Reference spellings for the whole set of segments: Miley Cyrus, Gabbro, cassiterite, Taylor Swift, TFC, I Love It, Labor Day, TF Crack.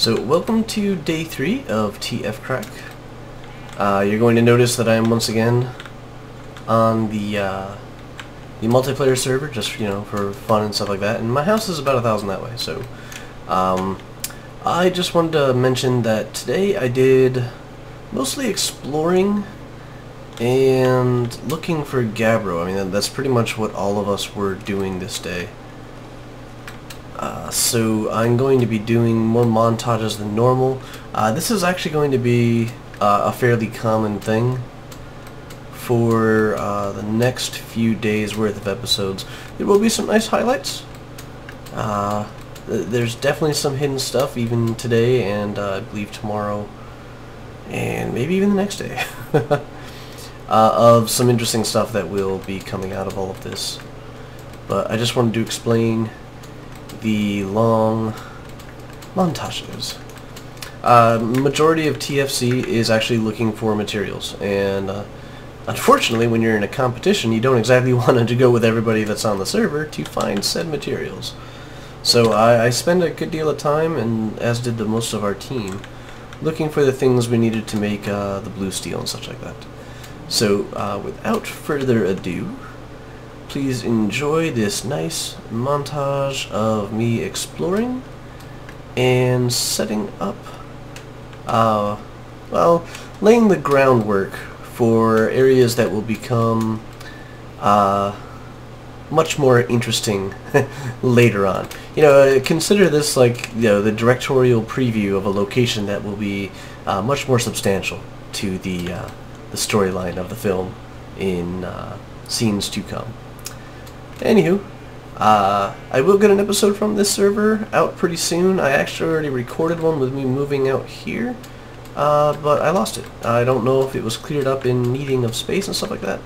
So welcome to day 3 of TF Crack. You're going to notice that I am once again on the multiplayer server, just for fun and stuff like that. And my house is about 1,000 that way, so I just wanted to mention that today I did mostly exploring and looking for Gabbro. I mean, that's pretty much what all of us were doing this day. So I'm going to be doing more montages than normal. This is actually going to be a fairly common thing for the next few days worth of episodes. There will be some nice highlights. There's definitely some hidden stuff even today and I believe tomorrow and maybe even the next day of some interesting stuff that will be coming out of all of this. But I just wanted to explain the long montages. Majority of TFC is actually looking for materials, and unfortunately when you're in a competition you don't exactly want to go with everybody that's on the server to find said materials. So I spend a good deal of time, and as did the most of our team, looking for the things we needed to make the blue steel and such like that. So without further ado, please enjoy this nice montage of me exploring and setting up, well, laying the groundwork for areas that will become much more interesting later on. Consider this like the directorial preview of a location that will be much more substantial to the storyline of the film in scenes to come. Anywho, I will get an episode from this server out pretty soon. I actually already recorded one with me moving out here, but I lost it. I don't know if it was cleared up in needing of space and stuff like that,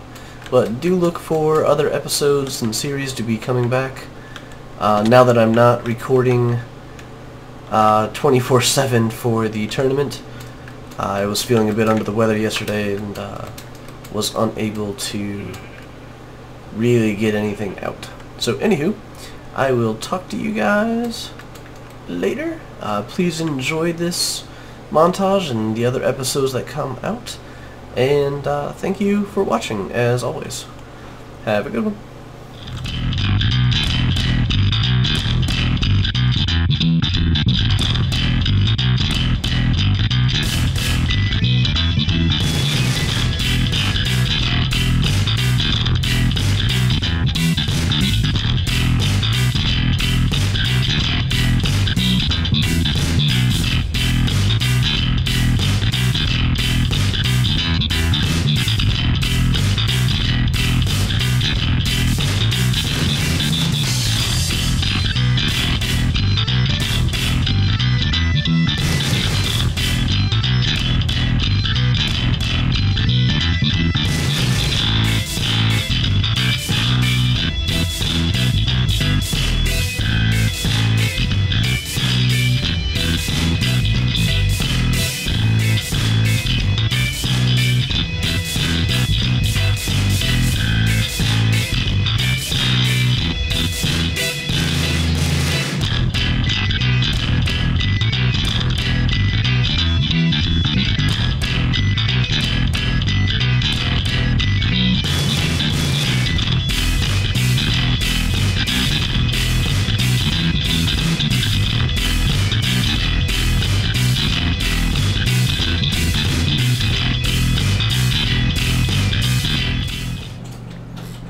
but do look for other episodes and series to be coming back now that I'm not recording 24/7 for the tournament. I was feeling a bit under the weather yesterday and was unable to really get anything out. So anywho, I will talk to you guys later. Please enjoy this montage and the other episodes that come out, and thank you for watching as always. Have a good one.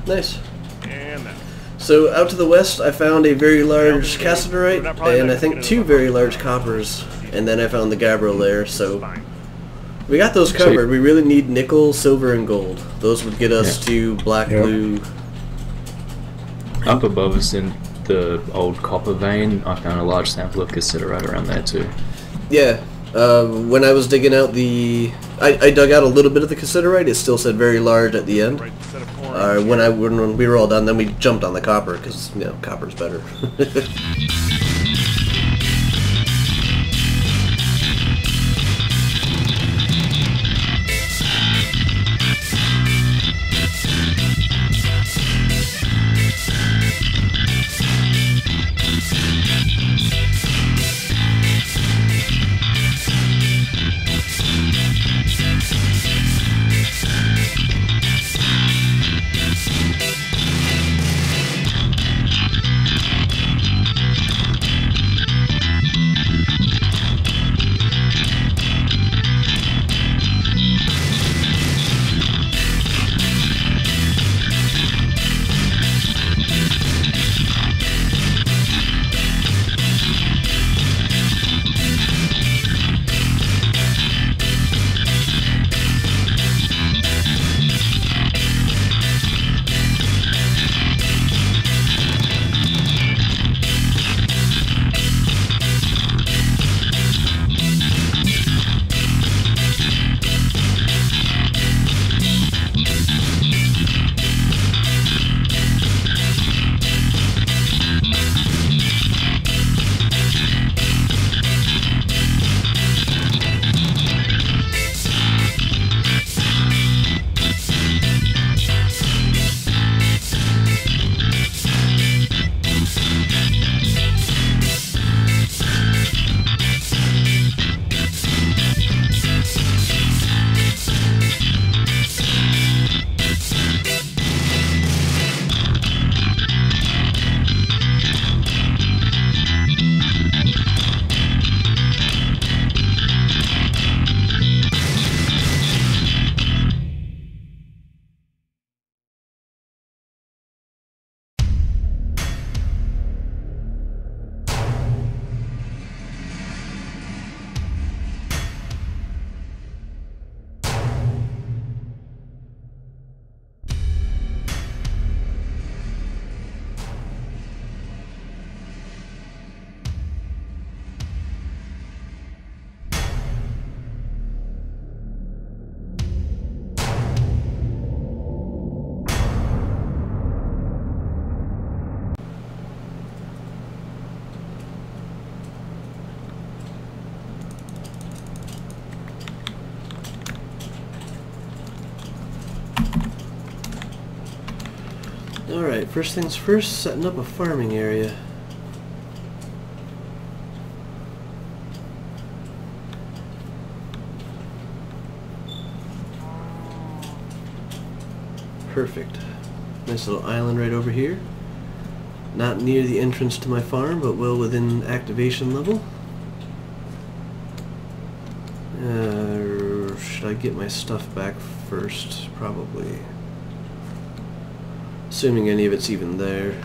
Nice. And that. So out to the west I found a very large cassiterite and I think 2 very large coppers, and then I found the Gabbro layer, so we got those covered. We really need nickel, silver, and gold. Those would get us to black, blue. Up above us in the old copper vein I found a large sample of cassiterite around there too. Yeah. When I was digging out the... I dug out a little bit of the cassiterite. It still said very large at the end. When we were all done, then we jumped on the copper, because, copper's better. Alright, first things first, setting up a farming area. Perfect. Nice little island right over here. Not near the entrance to my farm, but well within activation level. Should I get my stuff back first? Probably. Assuming any of it's even there.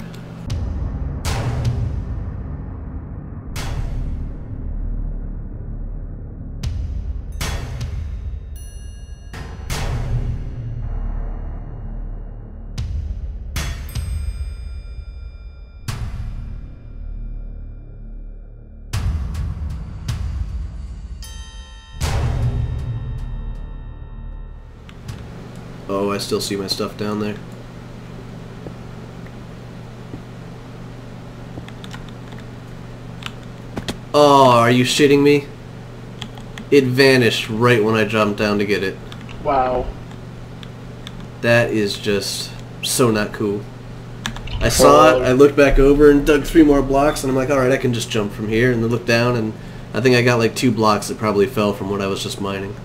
Oh, I still see my stuff down there. Oh, are you shitting me? It vanished right when I jumped down to get it. Wow. That is just so not cool. I saw it, I looked back over and dug 3 more blocks, and I'm like, alright, I can just jump from here, and then look down, and I think I got like 2 blocks that probably fell from what I was just mining.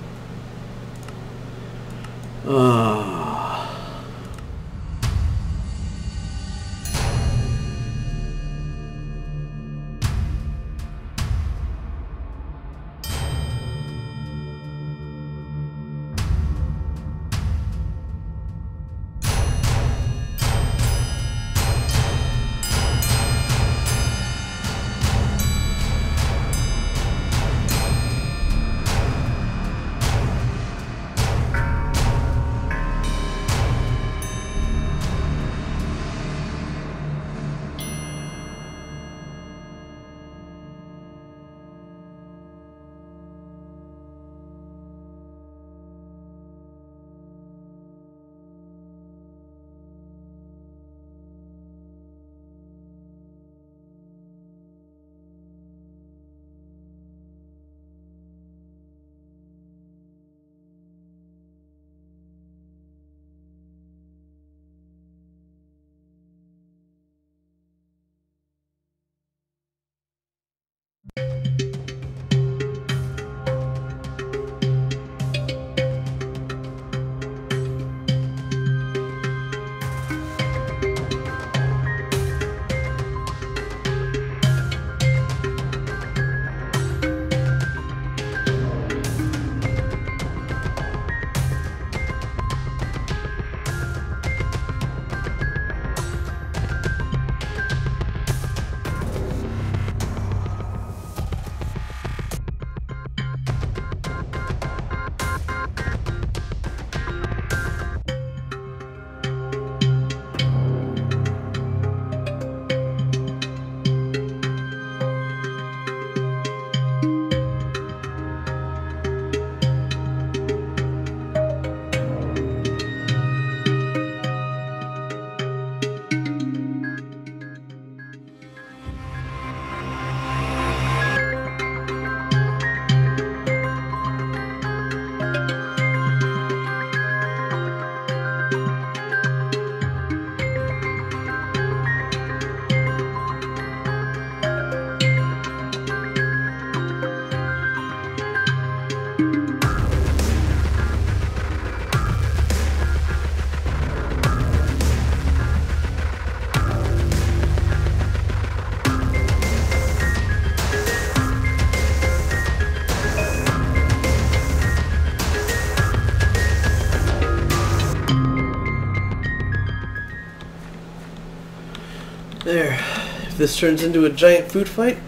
There. If this turns into a giant food fight,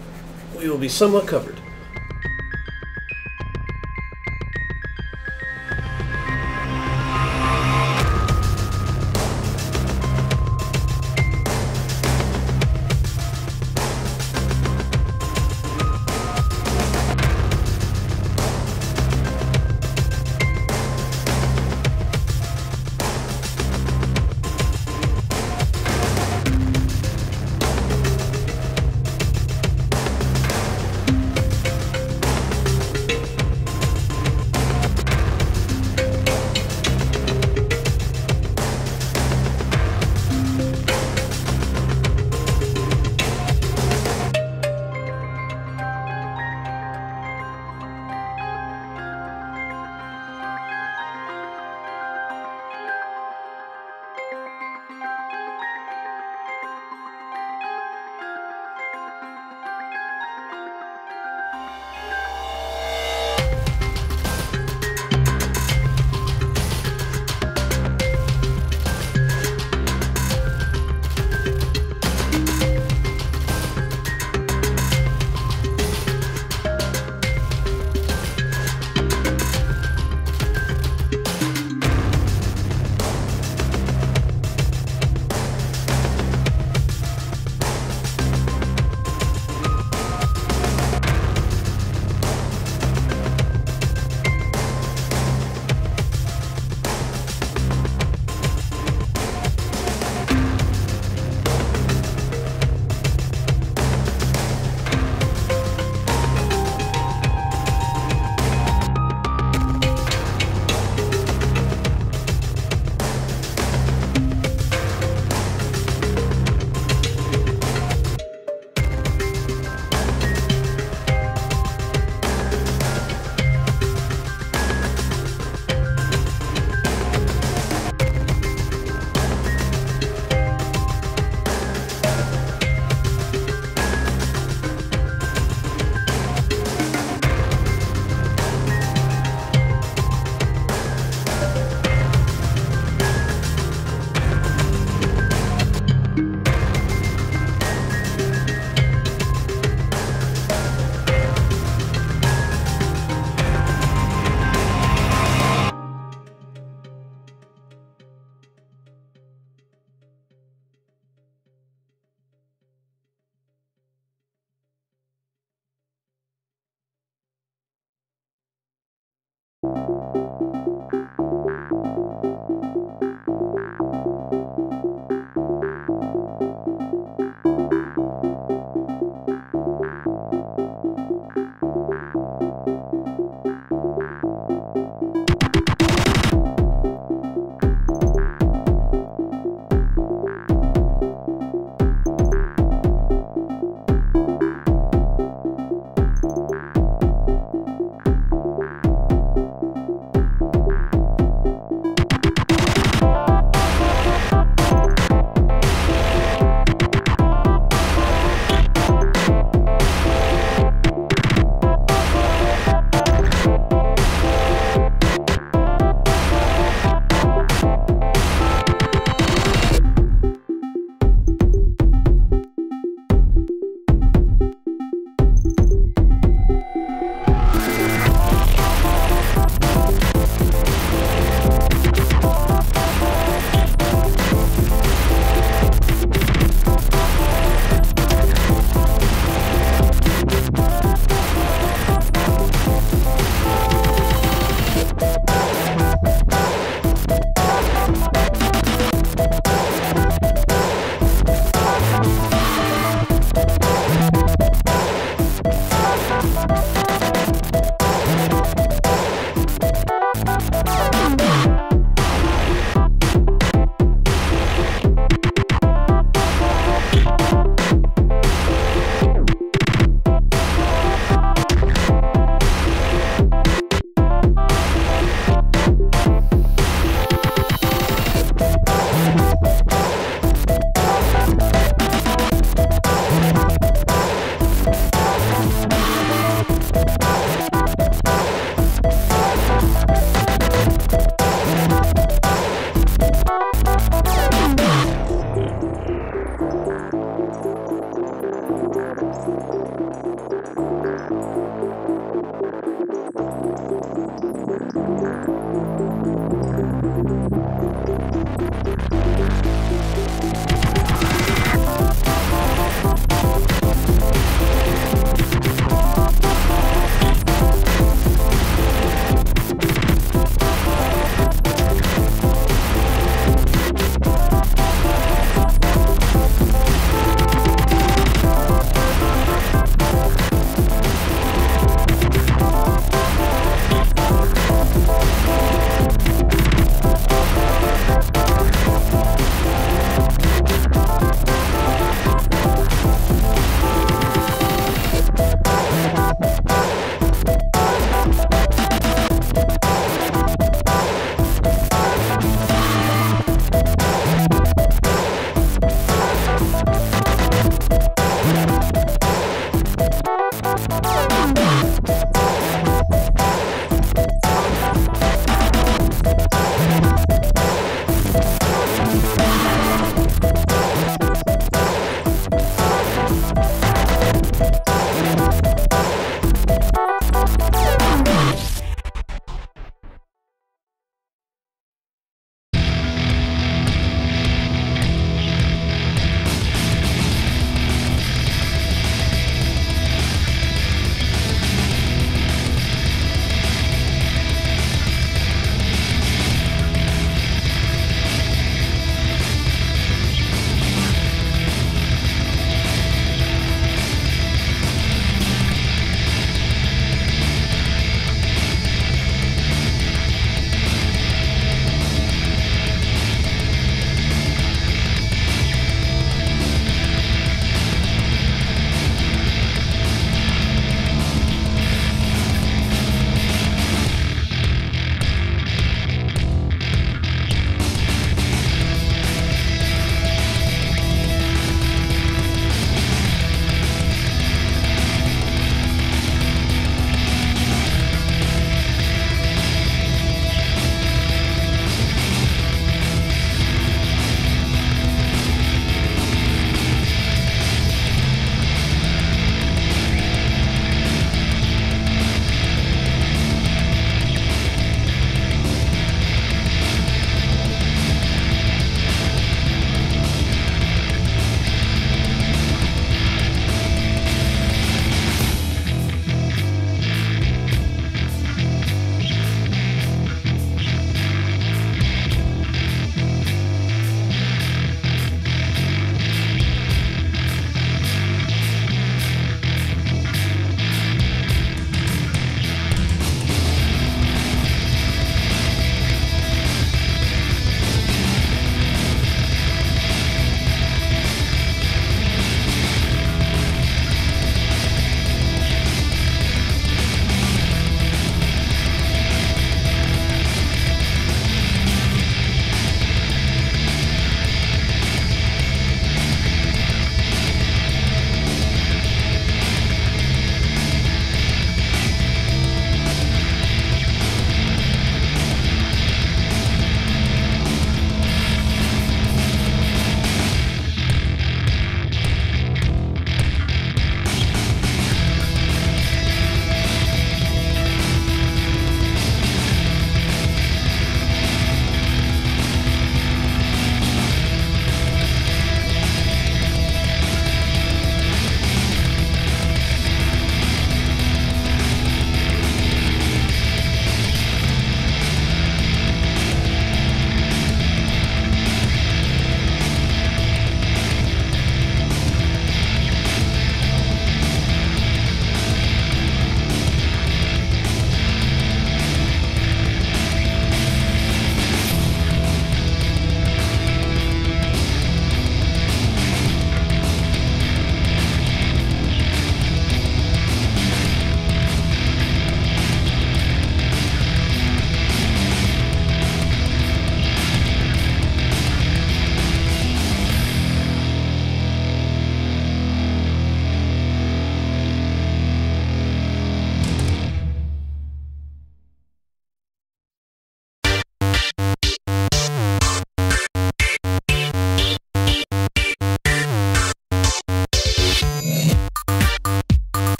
we will be somewhat covered.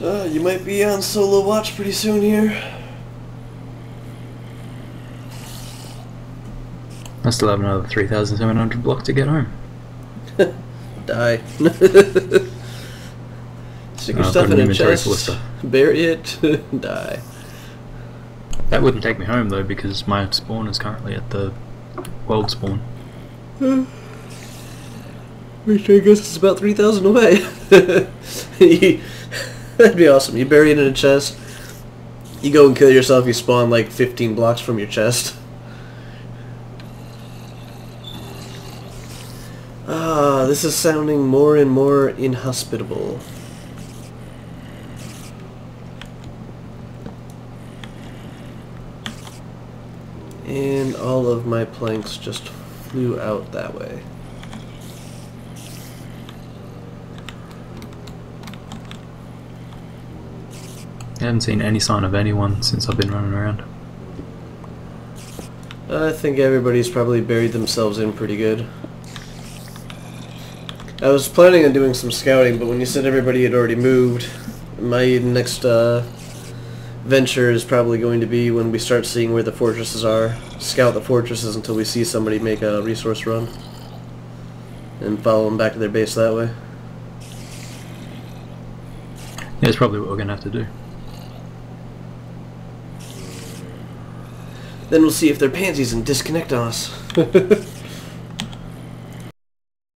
You might be on solo watch pretty soon here. I still have another 3,700 block to get home. Die. Stick your stuff in a chest, bury it, die. That wouldn't take me home though, because my spawn is currently at the world spawn. Which I guess is about 3,000 away. That'd be awesome. You bury it in a chest, you go and kill yourself, you spawn like 15 blocks from your chest. Ah, this is sounding more and more inhospitable. And all of my planks just flew out that way. I haven't seen any sign of anyone since I've been running around. I think everybody's probably buried themselves in pretty good. I was planning on doing some scouting, but when you said everybody had already moved, my next venture is probably going to be when we start seeing where the fortresses are. Scout the fortresses until we see somebody make a resource run. And follow them back to their base that way. Yeah, that's probably what we're going to have to do. Then we'll see if they're pansies and disconnect on us.